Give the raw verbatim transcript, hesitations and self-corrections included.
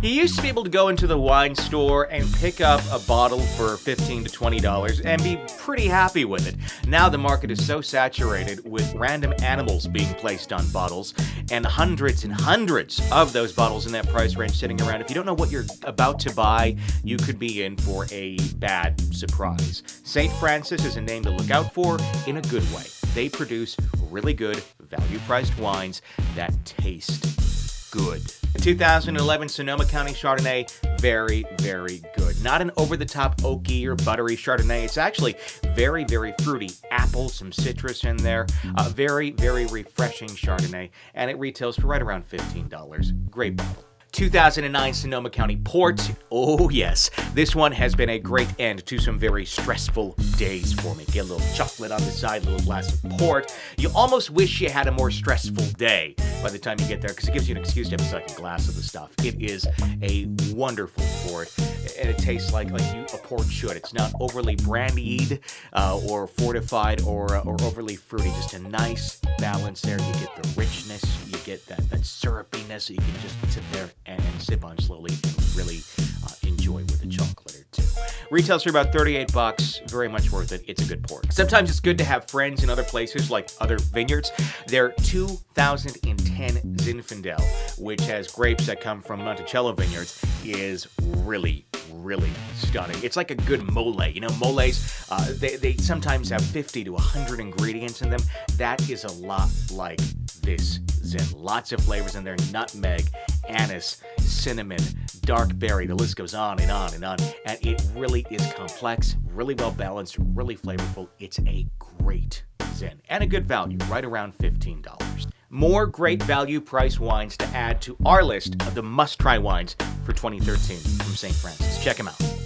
You used to be able to go into the wine store and pick up a bottle for fifteen to twenty dollars and be pretty happy with it. Now the market is so saturated with random animals being placed on bottles, and hundreds and hundreds of those bottles in that price range sitting around. If you don't know what you're about to buy, you could be in for a bad surprise. Saint Francis is a name to look out for in a good way. They produce really good, value-priced wines that taste good. The two thousand eleven Sonoma County Chardonnay, very, very good. Not an over-the-top oaky or buttery Chardonnay. It's actually very, very fruity. Apple, some citrus in there. A very, very refreshing Chardonnay, and it retails for right around fifteen dollars. Great bottle. two thousand nine Sonoma County Port, oh yes, this one has been a great end to some very stressful days for me. Get a little chocolate on the side, a little glass of port. You almost wish you had a more stressful day by the time you get there, because it gives you an excuse to have a second glass of the stuff. It is a wonderful port, and it tastes like, like you, a port should. It's not overly brandied uh, or fortified or, uh, or overly fruity, just a nice balance there. You get the richness, you get that, that syrupiness, so you can just sit there and sip on slowly and really uh, enjoy with a chocolate or two. Retails for about thirty-eight bucks. Very much worth it. It's a good port. Sometimes it's good to have friends in other places, like other vineyards. Their two thousand ten Zinfandel, which has grapes that come from Monticello vineyards, is really, really stunning. It's like a good mole. You know, moles, uh, they, they sometimes have fifty to a hundred ingredients in them. That is a lot like this Zin. Lots of flavors in there. Nutmeg, anise, cinnamon, dark berry, the list goes on and on and on, and it really is complex, really well balanced, really flavorful. It's a great Zin, and a good value, right around fifteen dollars. More great value price wines to add to our list of the must-try wines for twenty thirteen from Saint Francis. Check them out.